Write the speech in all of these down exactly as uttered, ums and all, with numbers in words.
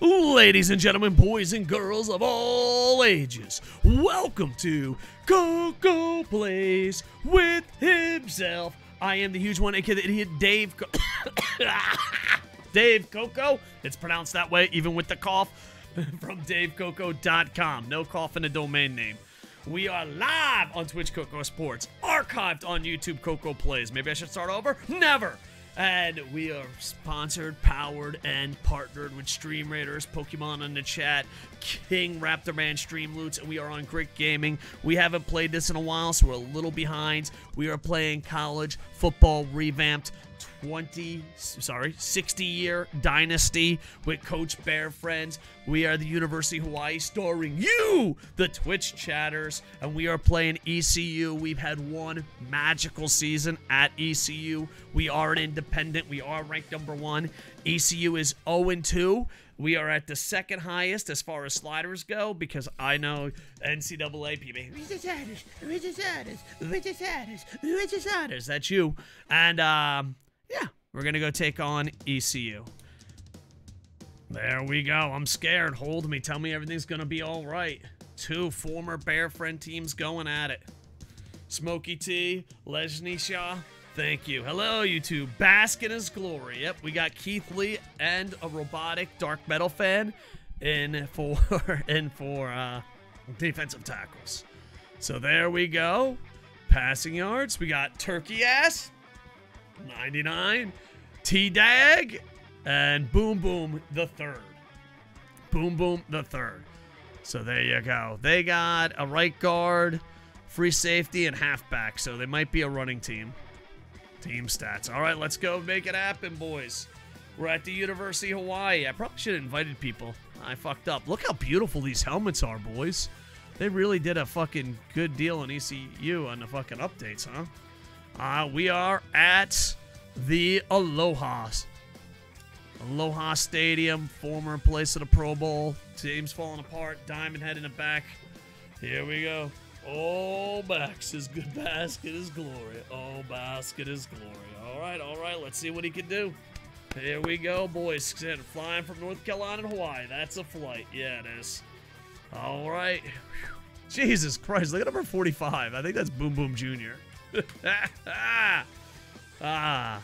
Ladies and gentlemen, boys and girls of all ages, welcome to Coco Plays with himself. I am the huge one, aka the idiot, Dave Co Dave Coco. It's pronounced that way, even with the cough, from Dave Coco dot com. No cough in a domain name. We are live on Twitch, Coco Sports, archived on YouTube, Coco Plays. Maybe I should start over? Never! And we are sponsored, powered, and partnered with Stream Raiders, Pokemon in the chat, King Raptor Man, Stream Loots, and we are on Grit Gaming. We haven't played this in a while, so we're a little behind. We are playing college football revamped twenty, sorry, sixty-year dynasty with Coach Bear Friend. We are the University of Hawaii, starring you, the Twitch chatters, and we are playing E C U. We've had one magical season at E C U. We are an independent. We are ranked number one. E C U is oh and two. We are at the second highest as far as sliders go, because I know N C double A people. That's you. And, um, yeah, we're going to go take on E C U. There we go. I'm scared. Hold me. Tell me everything's going to be all right. Two former Bear Friend teams going at it. Smokey T, Lesnisha. Thank you. Hello, YouTube. Bask in his glory. Yep, we got Keith Lee and a robotic dark metal fan in for in for uh, defensive tackles. So there we go. Passing yards. We got Turkey Ass, ninety-nine, T-Dag, and Boom Boom the third. Boom Boom the third. So there you go. They got a right guard, free safety, and halfback. So they might be a running team. Team stats. All right, let's go make it happen, boys. We're at the University of Hawaii. I probably should have invited people. I fucked up. Look how beautiful these helmets are, boys. They really did a fucking good deal on E C U on the fucking updates, huh? Uh, we are at the Aloha. Aloha Stadium, former place of the Pro Bowl. Team's falling apart. Diamond head in the back. Here we go. Oh, Max, his good basket is glory. Oh, basket is glory. All right, all right. Let's see what he can do. Here we go, boys. Flying from North Carolina to Hawaii. That's a flight. Yeah, it is. All right. Whew. Jesus Christ. Look at number forty-five. I think that's Boom Boom Junior ah.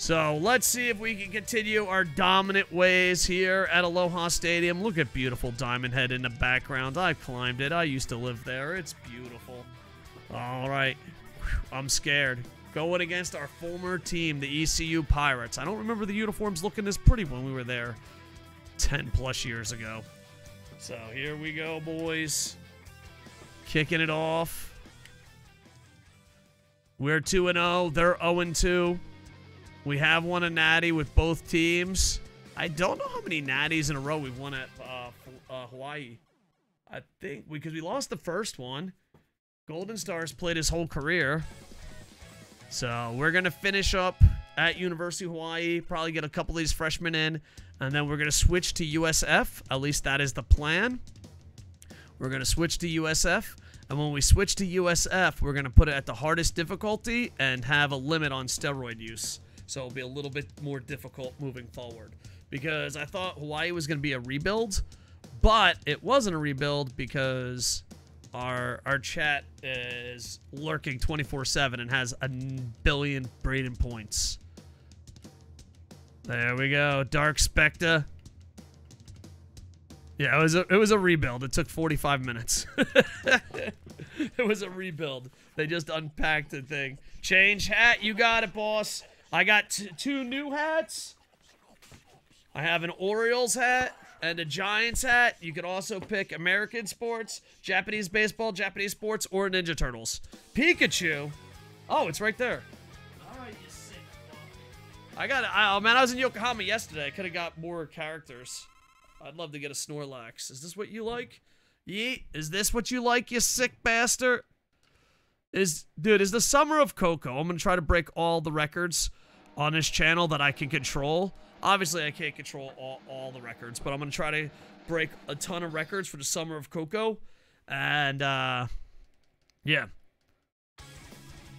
So let's see if we can continue our dominant ways here at Aloha Stadium. Look at beautiful Diamond Head in the background. I climbed it. I used to live there. It's beautiful. All right. I'm scared. Going against our former team, the E C U Pirates. I don't remember the uniforms looking this pretty when we were there ten plus years ago. So here we go, boys. Kicking it off. We're two and oh. They're oh and two. We have won a natty with both teams. I don't know how many natties in a row we've won at uh, uh, Hawaii. I think because we, we lost the first one. Golden Stars played his whole career. So we're going to finish up at University of Hawaii, probably get a couple of these freshmen in, and then we're going to switch to U S F. At least that is the plan. We're going to switch to U S F. And when we switch to U S F, we're going to put it at the hardest difficulty and have a limit on steroid use. So it'll be a little bit more difficult moving forward. Because I thought Hawaii was going to be a rebuild, but it wasn't a rebuild because our our chat is lurking twenty-four seven and has a billion Braden points. There we go. Dark Spectre. Yeah, it was a, it was a rebuild. It took forty-five minutes. It was a rebuild. They just unpacked the thing. Change hat. You got it, boss. I got t two new hats. I have an Orioles hat and a Giants hat. You could also pick American sports, Japanese baseball, Japanese sports, or Ninja Turtles. Pikachu. Oh, it's right there. All right, you sick fuck. I got it. Oh, man, I was in Yokohama yesterday. I could have got more characters. I'd love to get a Snorlax. Is this what you like? Yeet. Is this what you like, you sick bastard? Is dude, is the summer of Coco. I'm gonna try to break all the records on this channel that I can control. Obviously, I can't control all, all the records, but I'm gonna try to break a ton of records for the summer of Coco. And uh yeah.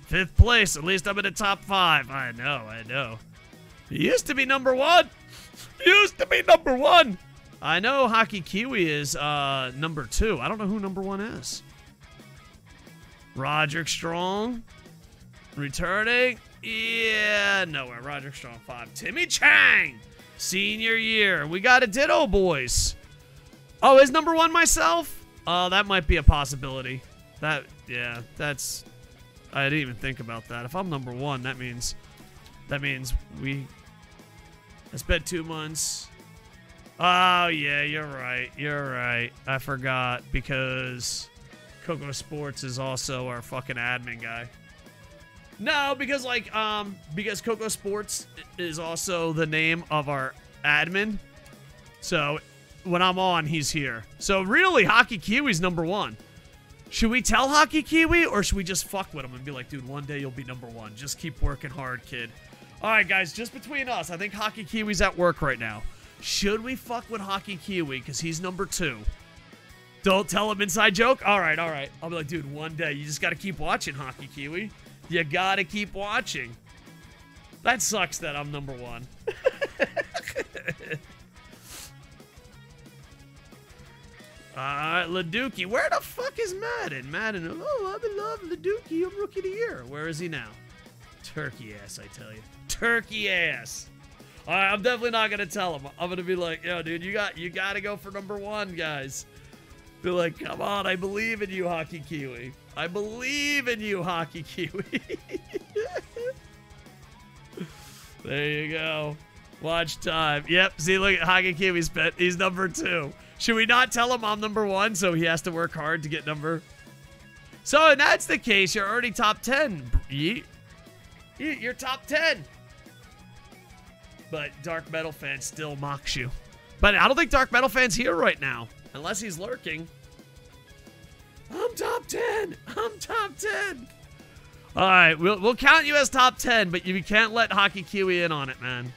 Fifth place, at least I'm in the top five. I know, I know. He used to be number one! Used to be number one! I know Hockey Kiwi is uh, number two. I don't know who number one is. Roderick Strong returning. Yeah, nowhere. Roderick Strong five. Timmy Chang, senior year. We got a ditto, boys. Oh, is number one myself? Uh, that might be a possibility. That, yeah, that's. I didn't even think about that. If I'm number one, that means, that means we. Let's bet two months. Oh, yeah, you're right. You're right. I forgot because Coco Sports is also our fucking admin guy. No, because, like, um, because Coco Sports is also the name of our admin. So when I'm on, he's here. So really, Hockey Kiwi's number one. Should we tell Hockey Kiwi or should we just fuck with him and be like, dude, one day you'll be number one. Just keep working hard, kid. All right, guys, just between us, I think Hockey Kiwi's at work right now. Should we fuck with Hockey Kiwi because he's number two? Don't tell him inside joke? All right, all right. I'll be like, dude, one day. You just got to keep watching, Hockey Kiwi. You got to keep watching. That sucks that I'm number one. All right, LaDookie. Where the fuck is Madden? Madden, oh, I'm in love with LaDookie. I'm rookie of the year. Where is he now? Turkey ass, I tell you. Turkey ass. All right, I'm definitely not going to tell him. I'm going to be like, yo, dude, you got you got to go for number one, guys. Be like, come on, I believe in you, Hockey Kiwi. I believe in you, Hockey Kiwi. There you go. Watch time. Yep, see, look at Hockey Kiwi's bet. He's number two. Should we not tell him I'm number one so he has to work hard to get number? So, and that's the case. You're already top ten. You're top ten. But Dark Metal fans still mocks you. But I don't think Dark Metal fans here right now. Unless he's lurking. I'm top ten. I'm top ten. All right, we'll, we'll count you as top ten, but you can't let Hockey Kiwi in on it, man.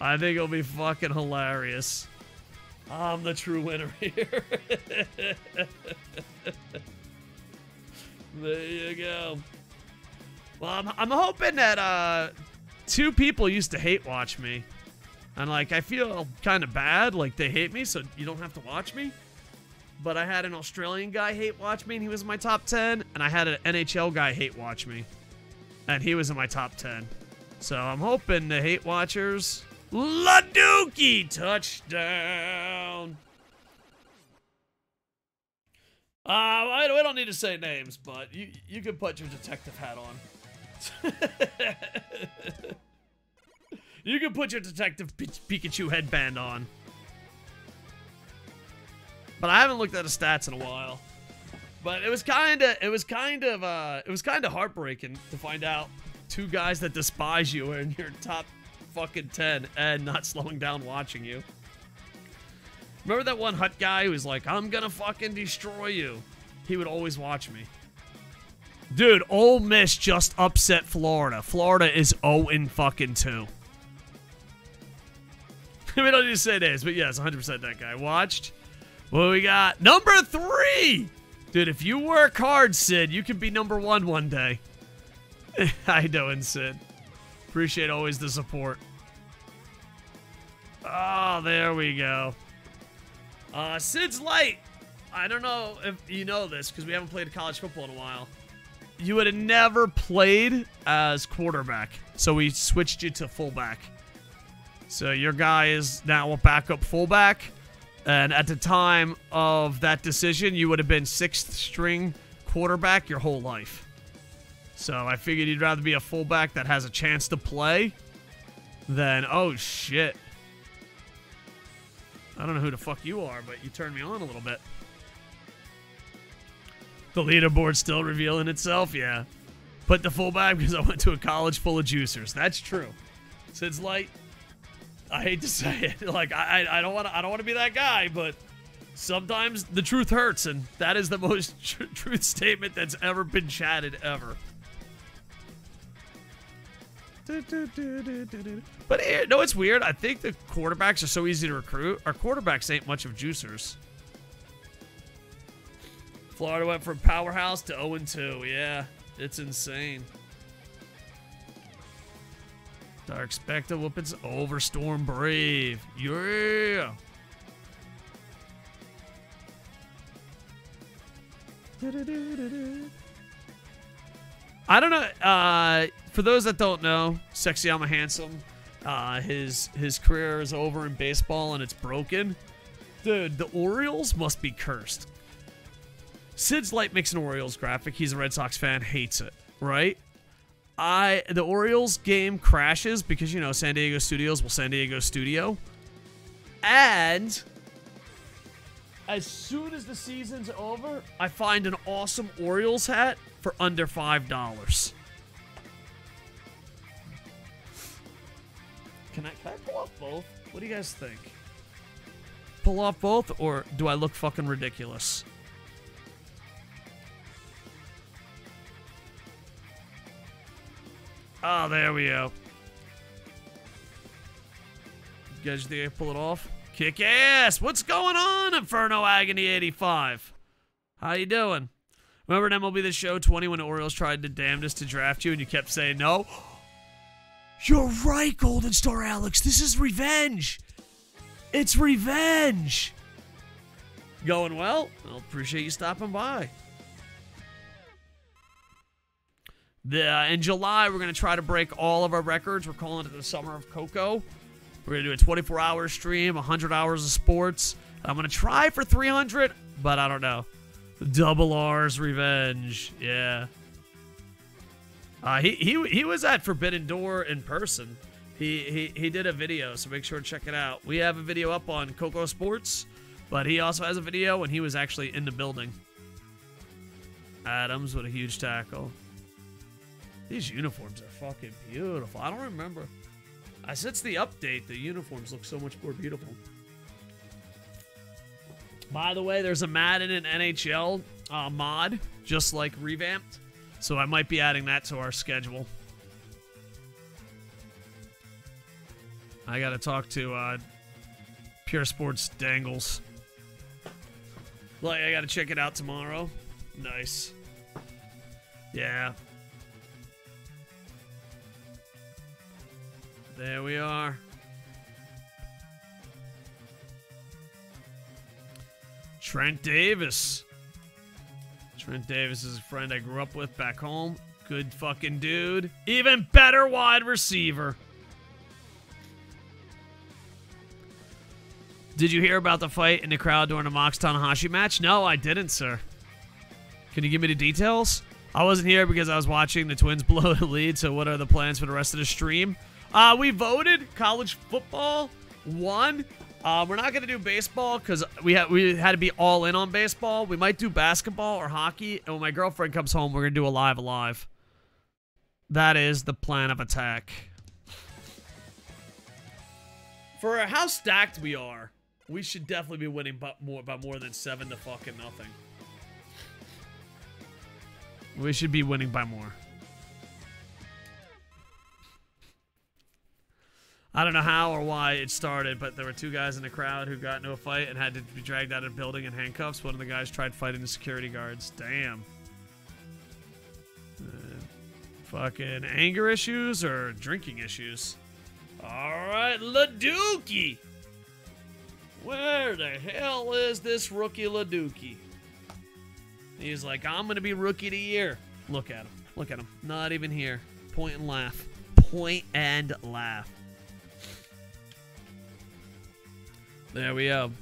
I think it'll be fucking hilarious. I'm the true winner here. There you go. Well, I'm, I'm hoping that uh, two people used to hate watch me. And, like, I feel kind of bad. Like, they hate me, so you don't have to watch me. But I had an Australian guy hate watch me, and he was in my top ten. And I had an N H L guy hate watch me, and he was in my top ten. So I'm hoping the hate watchers... LaDookie touchdown! Uh, I don't need to say names, but you, you can put your detective hat on. You can put your Detective Pikachu headband on. But I haven't looked at his stats in a while. But it was kind of, it was kind of, uh, it was kind of heartbreaking to find out two guys that despise you are in your top fucking ten and not slowing down watching you. Remember that one Hut guy who was like, I'm gonna fucking destroy you. He would always watch me. Dude, Ole Miss just upset Florida. Florida is oh and fucking two. We don't need to say names, but yes, one hundred percent that guy watched. What do we got? Number three! Dude, if you work hard, Sid, you could be number one one day. How you doing, Sid? Appreciate always the support. Oh, there we go. Uh, Sid's light. I don't know if you know this, because we haven't played college football in a while. You would have never played as quarterback, so we switched you to fullback. So your guy is now a backup fullback, and at the time of that decision, you would have been sixth string quarterback your whole life. So I figured you'd rather be a fullback that has a chance to play than, oh shit. I don't know who the fuck you are, but you turned me on a little bit. The leaderboard's still revealing itself, yeah. Put the fullback because I went to a college full of juicers. That's true. Sid's light. I hate to say it, like I I don't want to I don't want to be that guy, but sometimes the truth hurts, and that is the most tr truth statement that's ever been chatted ever. Do, do, do, do, do, do. But here, no, it's weird. I think the quarterbacks are so easy to recruit. Our quarterbacks ain't much of juicers. Florida went from powerhouse to oh and two. Yeah, it's insane. Dark Spectre whoopins over Storm Brave. Yeah. I don't know. Uh, for those that don't know, Sexyama Handsome, uh, his his career is over in baseball and it's broken. Dude, the Orioles must be cursed. Sid's Light makes an Orioles graphic. He's a Red Sox fan, hates it, right? I the Orioles game crashes because, you know, San Diego Studios will San Diego Studio. And as soon as the season's over, I find an awesome Orioles hat for under five dollars. Can I, can I pull off both? What do you guys think? Pull off both, or do I look fucking ridiculous? Oh, there we go. You guys think I pull it off? Kick ass! What's going on, Inferno Agony eighty-five? How you doing? Remember in M L B The Show twenty when the Orioles tried the damnedest to draft you and you kept saying no? You're right, Golden Star Alex. This is revenge. It's revenge. Going well? I'll appreciate you stopping by. The, uh, in July, we're going to try to break all of our records. We're calling it the Summer of Coco. We're going to do a twenty-four hour stream, one hundred hours of sports. I'm going to try for three hundred, but I don't know. Double R's revenge. Yeah. Uh, he, he he was at Forbidden Door in person. He, he, he did a video, so make sure to check it out. We have a video up on Coco Sports, but he also has a video, and he was actually in the building. Adams with a huge tackle. These uniforms are fucking beautiful. I don't remember. Uh, since the update, the uniforms look so much more beautiful. By the way, there's a Madden and N H L uh, mod, just like revamped. So I might be adding that to our schedule. I gotta talk to uh, Pure Sports Dangles. Like, I gotta check it out tomorrow. Nice. Yeah. There we are. Trent Davis. Trent Davis is a friend I grew up with back home. Good fucking dude. Even better wide receiver. Did you hear about the fight in the crowd during the Mox Tanahashi match? No, I didn't, sir. Can you give me the details? I wasn't here because I was watching the Twins blow the lead, so what are the plans for the rest of the stream? Uh, we voted. College football won. Uh, we're not going to do baseball because we, ha we had to be all in on baseball. We might do basketball or hockey. And when my girlfriend comes home, we're going to do a Live Alive. That is the plan of attack. For how stacked we are, we should definitely be winning by more, by more than seven to fucking nothing. We should be winning by more. I don't know how or why it started, but there were two guys in the crowd who got into a fight and had to be dragged out of a building in handcuffs. One of the guys tried fighting the security guards. Damn. Uh, fucking anger issues or drinking issues? Alright, LaDookie! Where the hell is this rookie LaDookie? He's like, I'm gonna be rookie of the year. Look at him. Look at him. Not even here. Point and laugh. Point and laugh. There we go.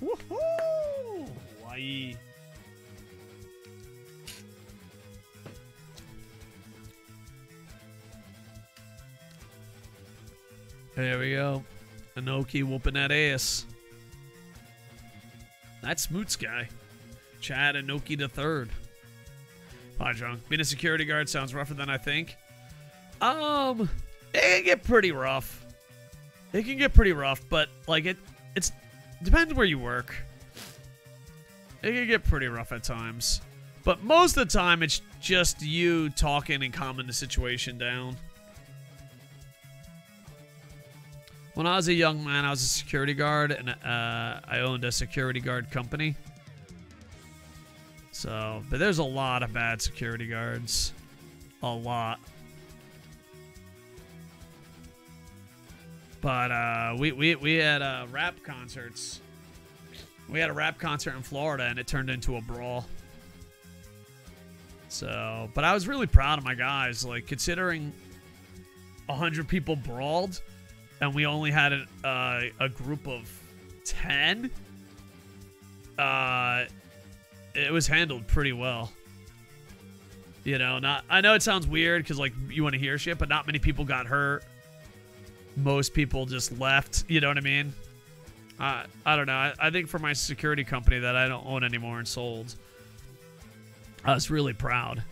Woohoo! Hawaii. There we go. Inoki whooping that ass. That's Moots guy. Chad Inoki the third. Hi, drunk. Being a security guard sounds rougher than I think. Um, it can get pretty rough. It can get pretty rough, but, like, it it's depends where you work. It can get pretty rough at times. But most of the time, it's just you talking and calming the situation down. When I was a young man, I was a security guard, and uh, I owned a security guard company. So, but there's a lot of bad security guards. A lot. But uh, we, we, we had uh, rap concerts We had a rap concert in Florida, and it turned into a brawl. So, but I was really proud of my guys. Like, considering one hundred people brawled, and we only had a, uh, a group of ten, uh, it was handled pretty well. You know, not, I know it sounds weird because, like, you want to hear shit, but not many people got hurt. Most people just left, you know what I mean? I, I don't know. I, I think for my security company that I don't own anymore and sold, I was really proud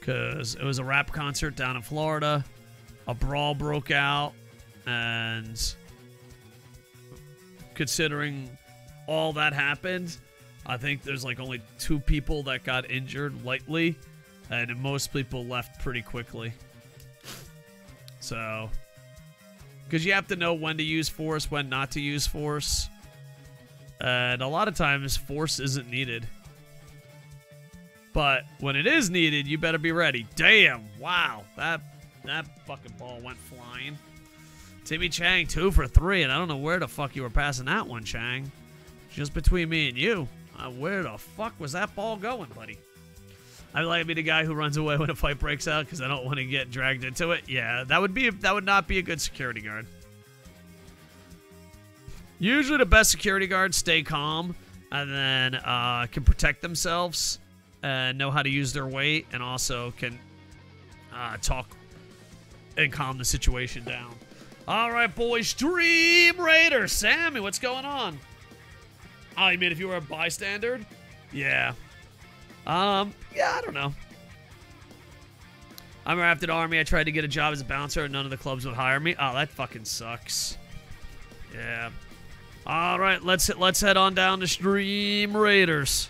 because it was a rap concert down in Florida. A brawl broke out, and considering all that happened, I think there's like only two people that got injured lightly, and most people left pretty quickly. So, because you have to know when to use force, when not to use force, and a lot of times force isn't needed. But when it is needed, you better be ready. Damn, wow, that that fucking ball went flying. Timmy Chang, two for three, and I don't know where the fuck you were passing that one, Chang. Just between me and you. Uh, where the fuck was that ball going, buddy? I'd like to be the guy who runs away when a fight breaks out because I don't want to get dragged into it. Yeah, that would be that would not be a good security guard. Usually the best security guards stay calm and then uh, can protect themselves and know how to use their weight, and also can uh, talk and calm the situation down. All right, boys. Stream Raiders. Sammy, what's going on? Oh, you mean if you were a bystander? Yeah. Um, yeah, I don't know. I remember after the Army, I tried to get a job as a bouncer, and none of the clubs would hire me. Oh, that fucking sucks. Yeah. All right, let's, let's head on down to Stream Raiders.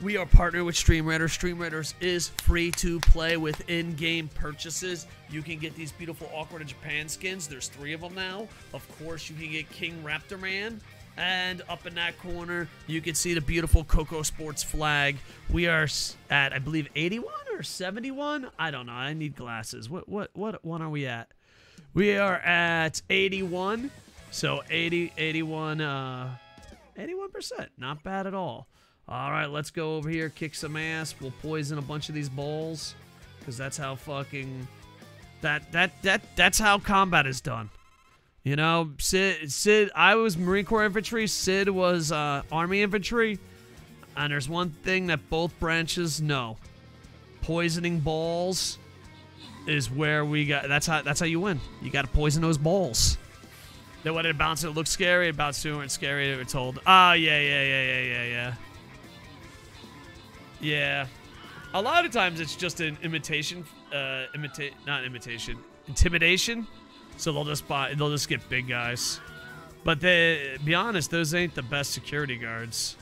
We are partnered with Stream Raiders. Stream Raiders is free to play with in-game purchases. You can get these beautiful Awkward in Japan skins. There's three of them now. Of course, you can get King Raptor Man. And up in that corner, you can see the beautiful Coco Sports flag. We are at, I believe, eighty-one or seventy-one? I don't know. I need glasses. What what what one are we at? We are at eighty-one. So eighty, eighty-one, uh, eighty-one percent. Not bad at all. All right, let's go over here, kick some ass. We'll poison a bunch of these balls, because that's how fucking that that that that's how combat is done. You know, Sid Sid. I was Marine Corps infantry. Sid was uh, Army infantry. And there's one thing that both branches know: poisoning balls is where we got. That's how that's how you win. You got to poison those balls. Then when it bounces, it looks scary. It bounces and scary. They were told, ah, oh, yeah, yeah, yeah, yeah, yeah, yeah. Yeah, a lot of times it's just an imitation, uh, imitate, not imitation, intimidation. So they'll just buy, they'll just get big guys. But they, be honest, those ain't the best security guards.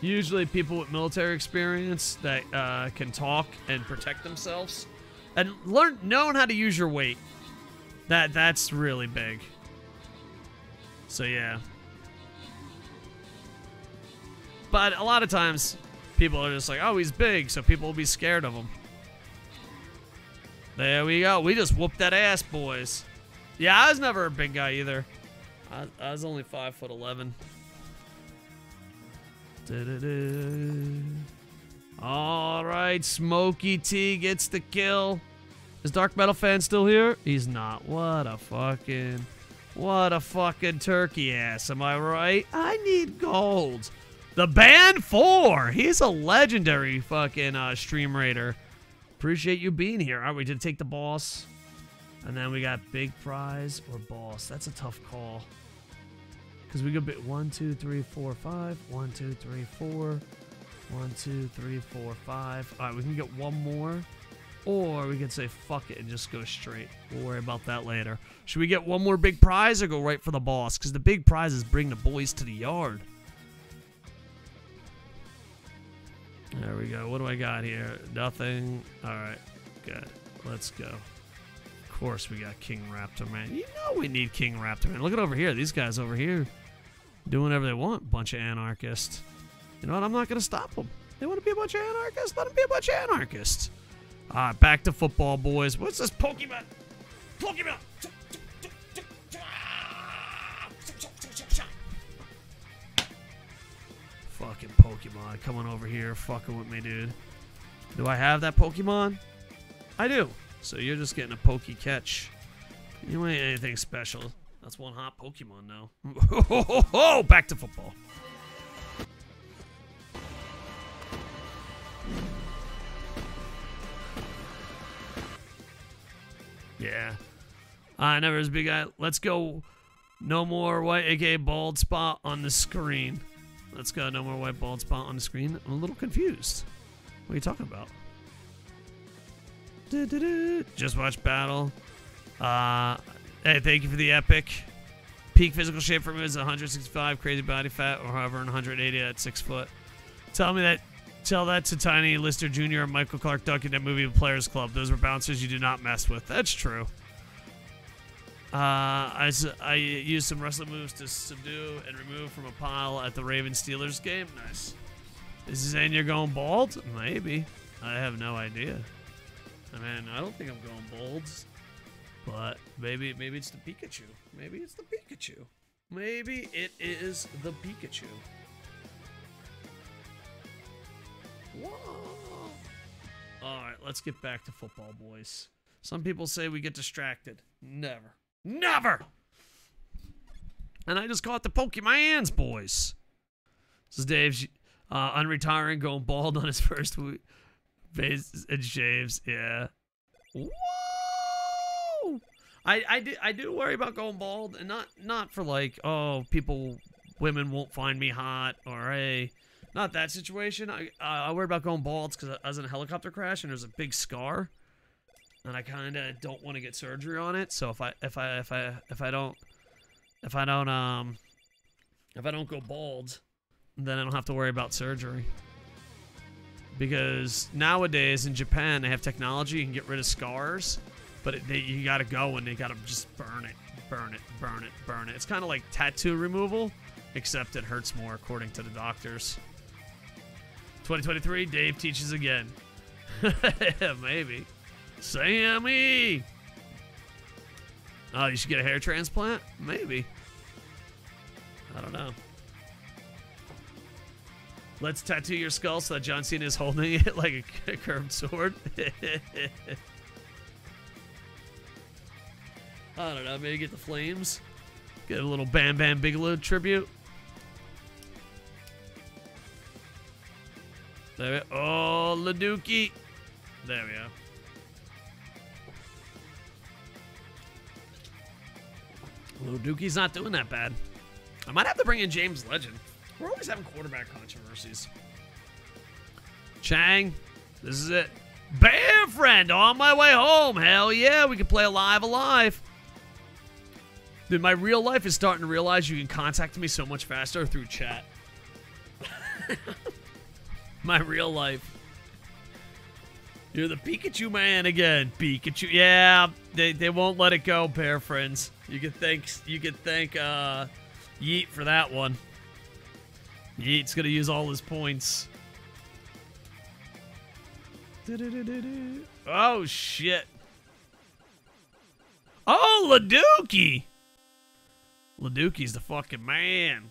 Usually people with military experience that uh, can talk and protect themselves, and learn knowing how to use your weight. That that's really big. So yeah. But a lot of times, people are just like, oh, he's big, so people will be scared of him. There we go. We just whooped that ass, boys. Yeah, I was never a big guy either. I, I was only five foot eleven. All right, Smokey T gets the kill. Is Dark Metal Fan still here? He's not. What a fucking, what a fucking turkey ass, am I right? I need gold. The Band four! He's a legendary fucking uh, Stream Raider. Appreciate you being here. All right, we did take the boss. And then we got big prize or boss. That's a tough call. Because we could bit one, two, three, four, five. One, two, three, four. One, two, three, four, five. All right, we can get one more. Or we can say fuck it and just go straight. We'll worry about that later. Should we get one more big prize or go right for the boss? Because the big prize is bring the boys to the yard. There we go. What do I got here? Nothing. All right. Good. Let's go. Of course we got King Raptor Man. You know we need King Raptor Man. Look at over here. These guys over here doing whatever they want. Bunch of anarchists. You know what? I'm not going to stop them. They want to be a bunch of anarchists? Let them be a bunch of anarchists. All right, back to football, boys. What's this Pokemon? Pokemon! Fucking Pokemon. Come on over here. Fucking with me, dude. Do I have that Pokemon? I do. So you're just getting a Poke catch. You ain't anything special. That's one hot Pokemon now. Oh, back to football. Yeah. I never was a big guy. Let's go. No more white, aka bald spot on the screen. Let's go. No more white bald spot on the screen. I'm a little confused. What are you talking about? Do, do, do. Just watch battle. Uh, hey, thank you for the epic. Peak physical shape for me is one sixty-five, crazy body fat, or hovering one eighty at six foot. Tell me that. Tell that to Tiny Lister Junior and Michael Clark Duck in that movie The Players Club. Those were bouncers you did not mess with. That's true. Uh, I, I used some wrestling moves to subdue and remove from a pile at the Ravens-Steelers game. Nice. Is this saying you're going bald? Maybe. I have no idea. I mean, I don't think I'm going bald. But maybe, maybe it's the Pikachu. Maybe it's the Pikachu. Maybe it is the Pikachu. Whoa. All right, let's get back to football, boys. Some people say we get distracted. Never. Never! And I just caught the Pokemans, boys. This is Dave's uh, unretiring, going bald on his first week. Face and shaves, yeah. Whoa! I, I, do, I do worry about going bald, and not, not for like, oh, people, women won't find me hot, or hey... Not that situation. I, uh, I worry about going bald because I was in a helicopter crash and there's a big scar, and I kind of don't want to get surgery on it. So if I if I if I if I don't if I don't um if I don't go bald, then I don't have to worry about surgery. Because nowadays in Japan they have technology you can get rid of scars, but it, they, you got to go and they got to just burn it, burn it, burn it, burn it. It's kind of like tattoo removal, except it hurts more according to the doctors. twenty twenty-three, Dave teaches again. Maybe. Sammy! Oh, you should get a hair transplant? Maybe. I don't know. Let's tattoo your skull so that John Cena is holding it like a curved sword. I don't know. Maybe get the flames. Get a little Bam Bam Bigelow tribute. There we go. Oh, Leducky. There we go. Leducky's not doing that bad. I might have to bring in James Legend. We're always having quarterback controversies. Chang, this is it. Bear Friend, on my way home. Hell yeah, we can play Live Alive. Dude, my real life is starting to realize you can contact me so much faster through chat. My real life. You're the Pikachu man again, Pikachu. Yeah, they they won't let it go, Bear Friends. You can thank you can thank uh, Yeet for that one. Yeet's gonna use all his points. Oh shit! Oh, Leducky. Leducky's the fucking man.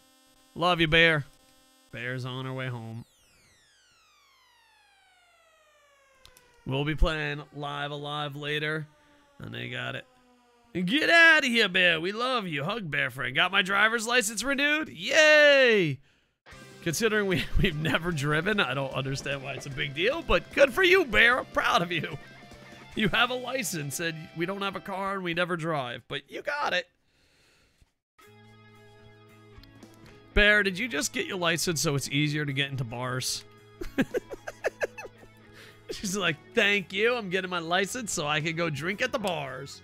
Love you, Bear. Bear's on her way home. We'll be playing Live Alive later. And they got it. Get out of here, Bear. We love you. Hug, Bear Friend. Got my driver's license renewed? Yay! Considering we, we've never driven, I don't understand why it's a big deal. But good for you, Bear. I'm proud of you. You have a license, and we don't have a car, and we never drive. But you got it. Bear, did you just get your license so it's easier to get into bars? She's like, thank you. I'm getting my license so I can go drink at the bars.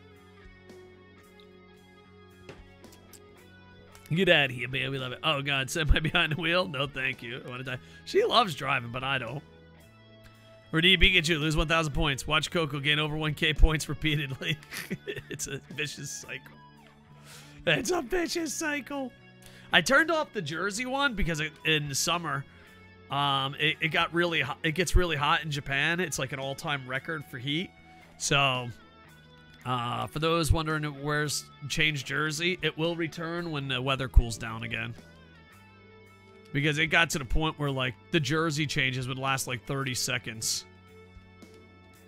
Get out of here, man. We love it. Oh, God. Send my behind the wheel? No, thank you. I want to die. She loves driving, but I don't. Redeem Pikachu. Lose one thousand points. Watch Coco gain over one K points repeatedly. It's a vicious cycle. It's a vicious cycle. I turned off the jersey one because in the summer... Um, it, it got really hot. It gets really hot in Japan. It's like an all-time record for heat. So, uh, for those wondering where's changed jersey, it will return when the weather cools down again. Because it got to the point where, like, the jersey changes would last like thirty seconds.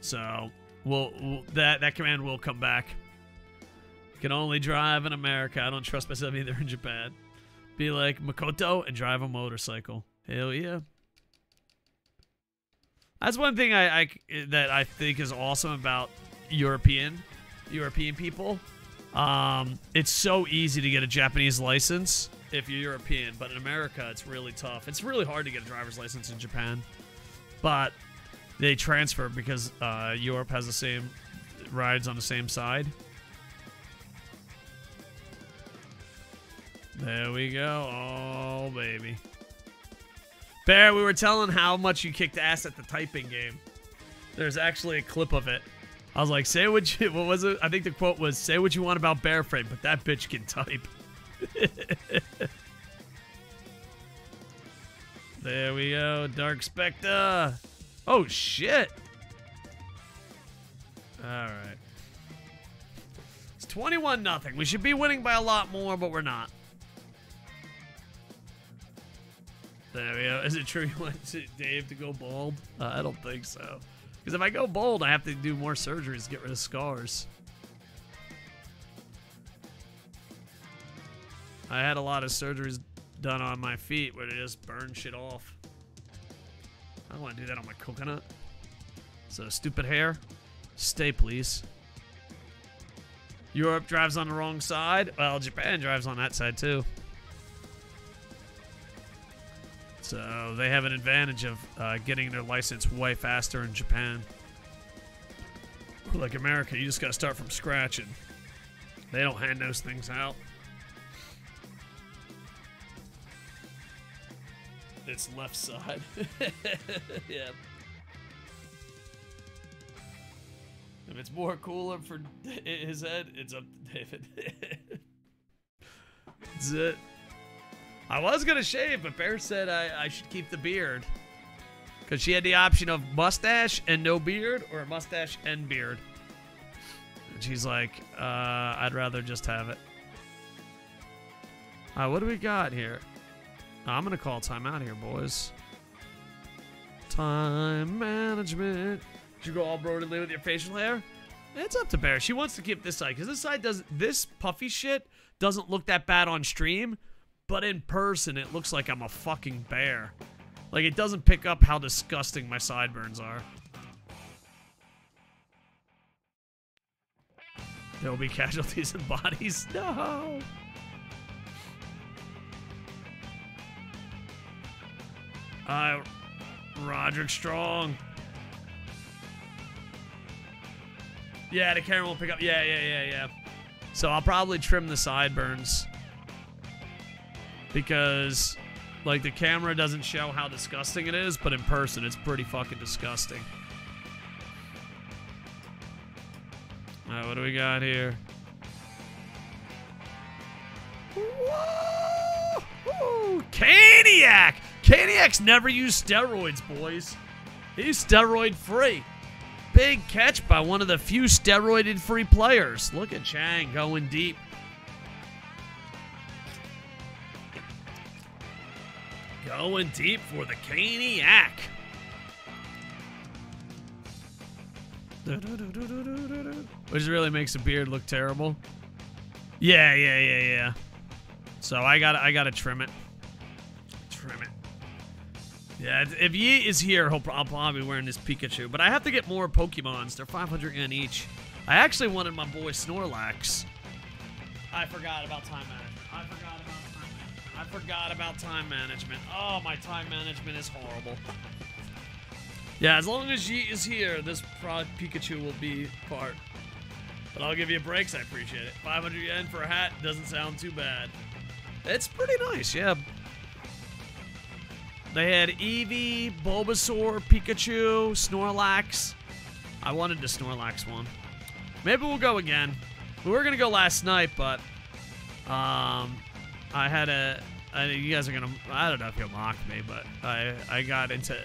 So, we'll, we'll, that, that command will come back. Can only drive in America. I don't trust myself either in Japan. Be like Makoto and drive a motorcycle. Hell yeah. That's one thing I, I that I think is awesome about European European people. Um, it's so easy to get a Japanese license if you're European, but in America it's really tough. It's really hard to get a driver's license in Japan, but they transfer because uh, Europe has the same rides on the same side. There we go. Oh, baby. Bear, we were telling how much you kicked ass at the typing game. There's actually a clip of it. I was like, say what you... What was it? I think the quote was, say what you want about Bear Friend, but that bitch can type. There we go. Dark Spectre. Oh, shit. All right. It's twenty-one nothing. We should be winning by a lot more, but we're not. There we go. Is it true you want Dave to go bald? Uh, I don't think so. Because if I go bald, I have to do more surgeries to get rid of scars. I had a lot of surgeries done on my feet where they just burn shit off. I don't want to do that on my coconut. So, stupid hair. Stay, please. Europe drives on the wrong side. Well, Japan drives on that side, too. So they have an advantage of uh, getting their license way faster in Japan. Like America, you just got to start from scratch, and they don't hand those things out. It's left side. Yeah. If it's more cooler for his head, it's up to David. That's it. I was going to shave, but Bear said I, I should keep the beard. Because she had the option of mustache and no beard or mustache and beard. And she's like, uh, I'd rather just have it. All right, what do we got here? I'm going to call time out here, boys. Time management. Did you go all broadly with your facial hair? It's up to Bear. She wants to keep this side because this side doesn't, this puffy shit doesn't look that bad on stream. But in person, it looks like I'm a fucking bear. Like, it doesn't pick up how disgusting my sideburns are. There will be casualties and bodies. No! Uh, Roderick Strong. Yeah, the camera won't pick up. Yeah, yeah, yeah, yeah. So I'll probably trim the sideburns. Because, like, the camera doesn't show how disgusting it is, but in person, it's pretty fucking disgusting. Alright, what do we got here? Woo-hoo! Caniac! Caniac's never used steroids, boys. He's steroid-free. Big catch by one of the few steroided-free players. Look at Chang going deep. Going deep for the Caniac. Which really makes the beard look terrible. Yeah, yeah, yeah, yeah. So I gotta, I gotta trim it. Trim it. Yeah, if Yi is here, he'll I'll probably be wearing this Pikachu. But I have to get more Pokemons. They're five hundred yen each. I actually wanted my boy Snorlax. I forgot about time management. I forgot about I forgot about time management. Oh, my time management is horrible. Yeah, as long as Yeet is here, this prod Pikachu will be part. But I'll give you breaks, I appreciate it. five hundred yen for a hat doesn't sound too bad. It's pretty nice, yeah. They had Eevee, Bulbasaur, Pikachu, Snorlax. I wanted the Snorlax one. Maybe we'll go again. We were going to go last night, but... Um... I had a I, you guys are gonna, I don't know if you'll mock me, but I, I got into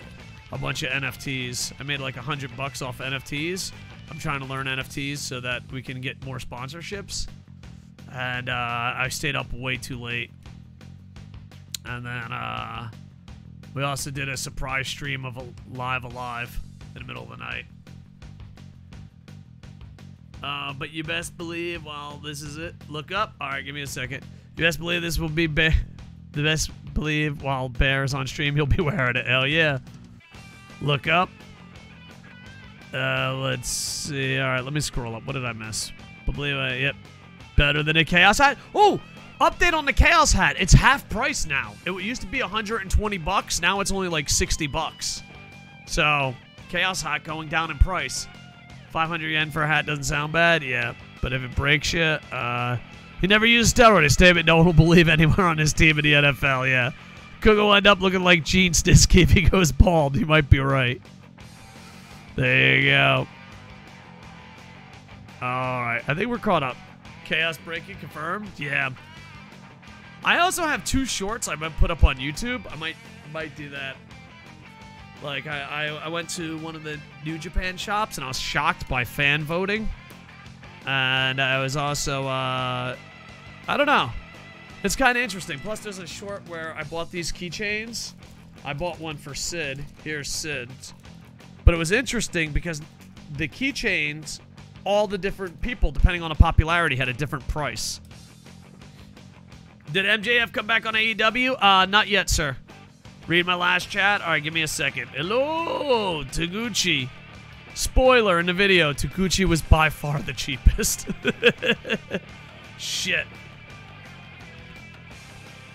a bunch of N F Ts. I made like a hundred bucks off N F Ts. I'm trying to learn N F Ts so that we can get more sponsorships. And uh, I stayed up way too late. And then uh, we also did a surprise stream of Live Alive in the middle of the night. Uh, but you best believe, well, this is it. Look up. All right, give me a second. You best believe this will be Bear. The best believe while Bear's on stream, he'll be wearing it. Hell yeah. Look up. Uh, let's see. All right, let me scroll up. What did I miss? Believe I, yep. Better than a Chaos hat. Oh, update on the Chaos hat. It's half price now. It used to be one hundred twenty bucks. Now it's only like sixty bucks. So, Chaos hat going down in price. five hundred yen for a hat doesn't sound bad, yeah. But if it breaks you, uh... he never used steroids, David. No one will believe anywhere on his team in the N F L, yeah. Could go end up looking like Gene Stisky if he goes bald. You might be right. There you go. Alright, I think we're caught up. Chaos breaking confirmed? Yeah. I also have two shorts I might put up on YouTube. I might might do that. Like, I, I, I went to one of the New Japan shops, and I was shocked by fan voting. And I was also, uh, I don't know. It's kind of interesting. Plus, there's a short where I bought these keychains. I bought one for Sid. Here's Sid's. But it was interesting because the keychains, all the different people, depending on the popularity, had a different price. Did M J F come back on A E W? Uh, not yet, sir. Read my last chat. All right, give me a second. Hello, Taguchi. Spoiler in the video, Taguchi was by far the cheapest. Shit.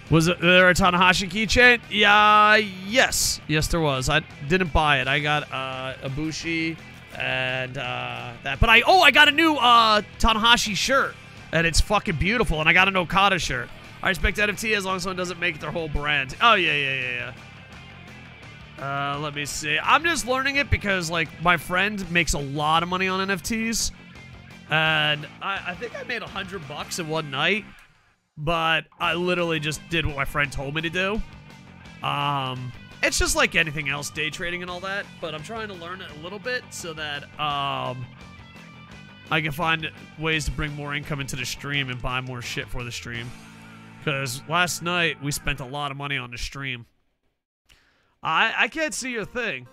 Was there a Tanahashi keychain? Yeah, yes. Yes, there was. I didn't buy it. I got uh, Ibushi and uh, that. But I, oh, I got a new uh, Tanahashi shirt. And it's fucking beautiful. And I got an Okada shirt. I respect N F T as long as someone doesn't make it their whole brand. Oh, yeah, yeah, yeah, yeah. Uh, let me see. I'm just learning it because, like, my friend makes a lot of money on N F Ts. And I, I think I made a hundred bucks in one night. But I literally just did what my friend told me to do. Um, it's just like anything else, day trading and all that. But I'm trying to learn it a little bit so that, um... I can find ways to bring more income into the stream and buy more shit for the stream. Because last night, we spent a lot of money on the stream. I, I can't see your thing.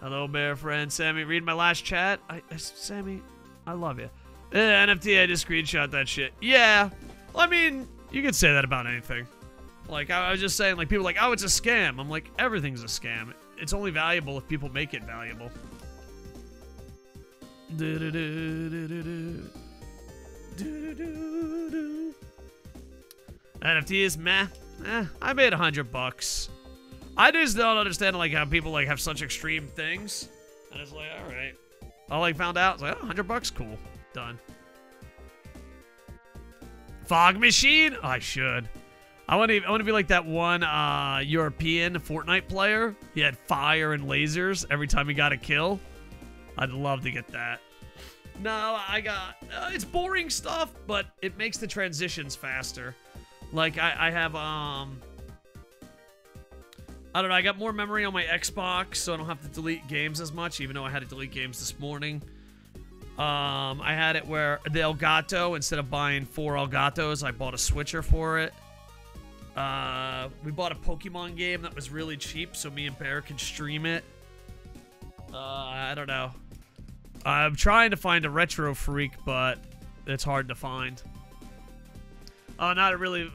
Hello, Bear Friend. Sammy, read my last chat. I, I, Sammy, I love you. Uh, N F T, I just screenshot that shit. Yeah. Well, I mean, you could say that about anything. Like, I, I was just saying, like, people are like, oh, it's a scam. I'm like, everything's a scam. It's only valuable if people make it valuable. N F T is meh. Eh, I made a hundred bucks. I just don't understand, like, how people, like, have such extreme things. And it's like, all right. All I found out, it's like, oh, a hundred bucks, cool. Done. Fog machine? Oh, I should. I want to I want to be like that one uh, European Fortnite player. He had fire and lasers every time he got a kill. I'd love to get that. No, I got... Uh, it's boring stuff, but it makes the transitions faster. Like, I, I have, um... I don't know, I got more memory on my Xbox, so I don't have to delete games as much, even though I had to delete games this morning. Um, I had it where the Elgato, instead of buying four Elgatos, I bought a switcher for it. Uh, we bought a Pokemon game that was really cheap, so me and Bear can stream it. Uh, I don't know. I'm trying to find a retro freak, but it's hard to find. Oh, not a really...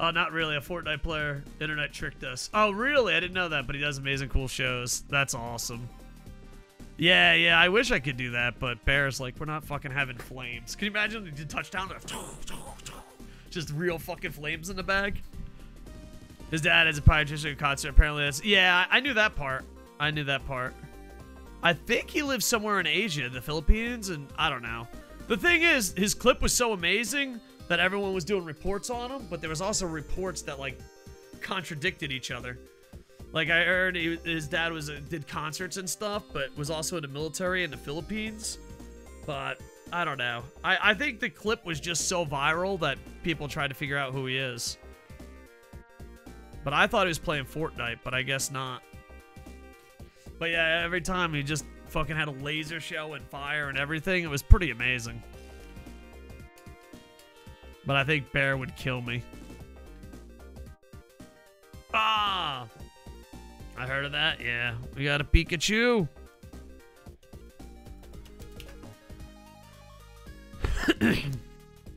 Oh, not really. A Fortnite player. Internet tricked us. Oh, really? I didn't know that, but he does amazing cool shows. That's awesome. Yeah, yeah. I wish I could do that, but Bear's like, we're not fucking having flames. Can you imagine if you did touchdown? Just real fucking flames in the bag? His dad is a pyrotechnician at a concert. Apparently that's... Yeah, I knew that part. I knew that part. I think he lives somewhere in Asia, the Philippines, and I don't know. The thing is, his clip was so amazing... that everyone was doing reports on him, but there was also reports that, like, contradicted each other. Like, I heard he, his dad was uh, did concerts and stuff, but was also in the military in the Philippines. But, I don't know. I, I think the clip was just so viral that people tried to figure out who he is. But I thought he was playing Fortnite, but I guess not. But yeah, every time he just fucking had a laser show and fire and everything. It was pretty amazing. But I think Bear would kill me. Ah! I heard of that, yeah. We got a Pikachu!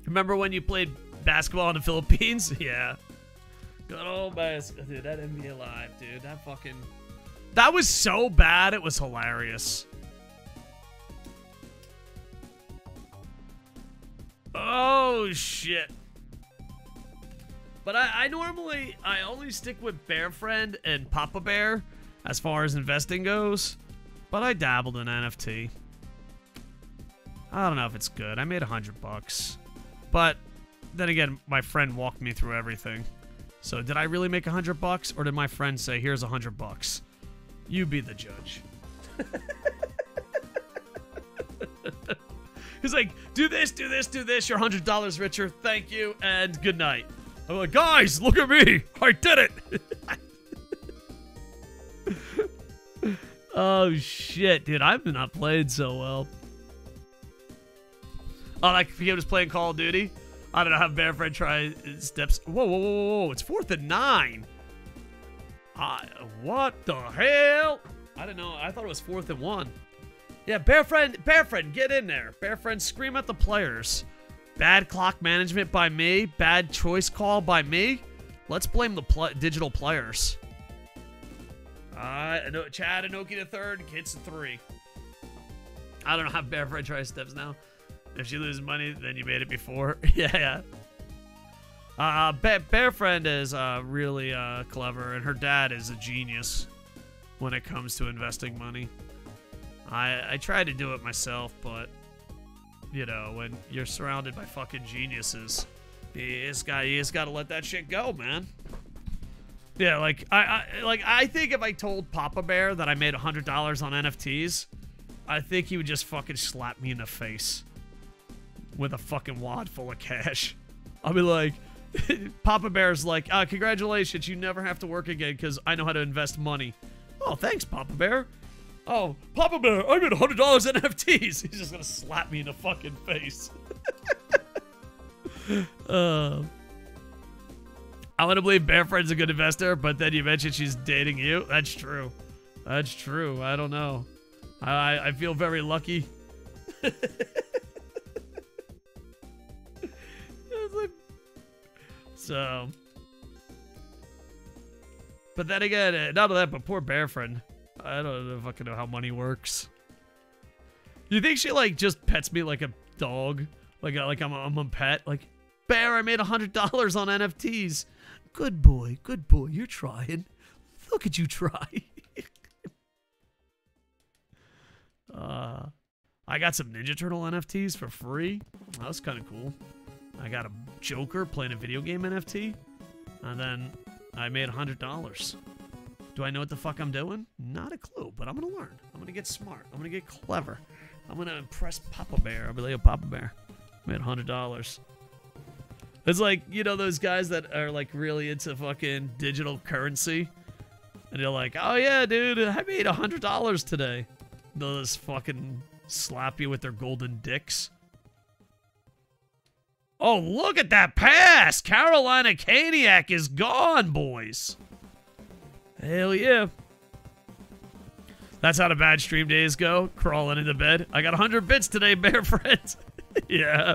Remember when you played basketball in the Philippines? Yeah. Good old basketball. Dude, that ended me alive, dude. That fucking... That was so bad, it was hilarious. Oh, shit. But I, I normally, I only stick with Bear Friend and Papa Bear as far as investing goes. But I dabbled in N F T. I don't know if it's good. I made a hundred bucks. But then again, my friend walked me through everything. So did I really make a hundred bucks or did my friend say, here's a hundred bucks? You be the judge. He's like, do this, do this, do this. You're one hundred dollars richer. Thank you, and good night. I'm like, guys, look at me. I did it. Oh, shit, dude. I've not played so well. Oh, like if he was playing Call of Duty. I don't know how Bear Friend tries steps. Whoa, whoa, whoa, whoa. It's fourth and nine. I, what the hell? I don't know. I thought it was fourth and one. Yeah, Bear Friend, Bear Friend, get in there. Bear Friend, scream at the players. Bad clock management by me. Bad choice call by me. Let's blame the pl digital players. Uh, Chad Inoki to third, Kids to three. I don't know how Bear Friend tries steps now. If she loses money, then you made it before. Yeah, yeah. Uh, Bear, Bear Friend is uh, really uh, clever, and her dad is a genius when it comes to investing money. I, I tried to do it myself, but, you know, when you're surrounded by fucking geniuses, you just gotta, you just gotta let that shit go, man. Yeah, like I, I, like, I think if I told Papa Bear that I made one hundred dollars on N F Ts, I think he would just fucking slap me in the face with a fucking wad full of cash. I'll be like, Papa Bear's like, uh, congratulations, you never have to work again because I know how to invest money. Oh, thanks, Papa Bear. Oh, Papa Bear, I made one hundred dollars N F Ts. He's just going to slap me in the fucking face. uh, I want to believe Bear Friend's a good investor, but then you mentioned she's dating you. That's true. That's true. I don't know. I, I feel very lucky. So, but then again, not of that, but poor Bear Friend. I don't know if I can know how money works. You think she like just pets me like a dog? Like a, like I'm a, I'm a pet? Like, Bear, I made a hundred dollars on N F Ts. Good boy, good boy. You're trying. Look at you try. uh, I got some Ninja Turtle N F Ts for free. That was kind of cool. I got a Joker playing a video game N F T, and then I made a hundred dollars. Do I know what the fuck I'm doing? Not a clue, but I'm gonna learn. I'm gonna get smart. I'm gonna get clever. I'm gonna impress Papa Bear. I'll be like, oh, Papa Bear, I made one hundred dollars. It's like, you know, those guys that are like really into fucking digital currency. And they're like, oh yeah, dude, I made one hundred dollars today. They'll just fucking slap you with their golden dicks. Oh, look at that pass! Carolina Caniac is gone, boys. Hell yeah. That's how the bad stream days go. Crawling into bed. I got one hundred bits today, Bear Friends. Yeah.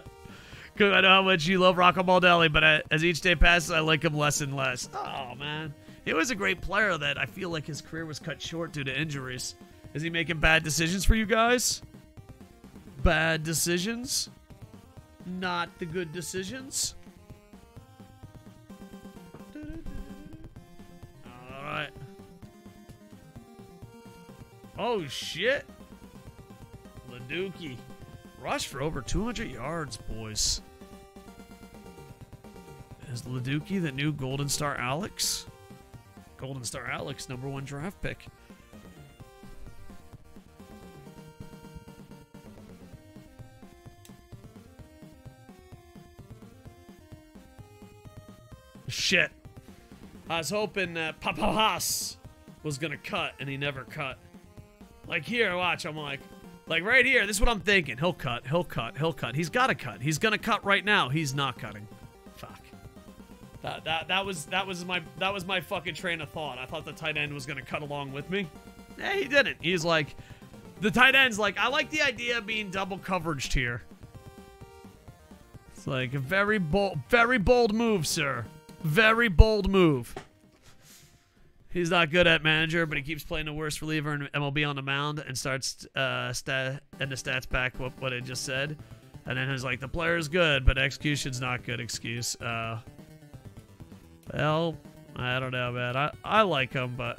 Cause I know how much you love Rocco Baldelli, but I, as each day passes, I like him less and less. Oh, man. He was a great player that I feel like his career was cut short due to injuries. Is he making bad decisions for you guys? Bad decisions? Not the good decisions? Alright. Oh, shit. Leducky. Rush for over two hundred yards, boys. Is Leducky the new Golden Star Alex? Golden Star Alex, number one draft pick. Shit. I was hoping that Papalas was gonna cut, and he never cut. Like here, watch, I'm like, like right here, this is what I'm thinking. He'll cut, he'll cut, he'll cut. He's gotta cut. He's gonna cut right now. He's not cutting. Fuck. That that that was that was my that was my fucking train of thought. I thought the tight end was gonna cut along with me. Eh, he didn't. He's like, the tight end's like, I like the idea of being double coveraged here. It's like a very bold, very bold move, sir. Very bold move. He's not good at manager, but he keeps playing the worst reliever in M L B on the mound and starts uh, stat and the stats back what what I just said. And then he's like, the player's good, but execution's not good. Excuse. Uh, well, I don't know, man. I I like him, but.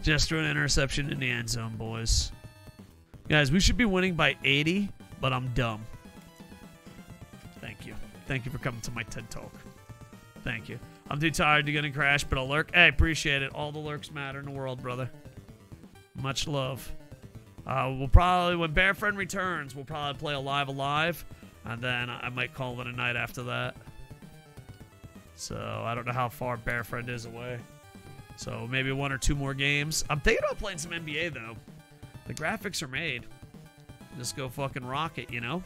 Just threw an interception in the end zone, boys. Guys, we should be winning by eighty, but I'm dumb. Thank you. Thank you for coming to my TED Talk. Thank you. I'm too tired to get in crash, but I'll lurk. Hey, appreciate it. All the lurks matter in the world, brother. Much love. Uh, we'll probably, when Bear Friend returns, we'll probably play a Live Alive, and then I might call it a night after that. So I don't know how far Bear Friend is away. So maybe one or two more games. I'm thinking about playing some N B A, though. The graphics are made. Just go fucking rock it, you know?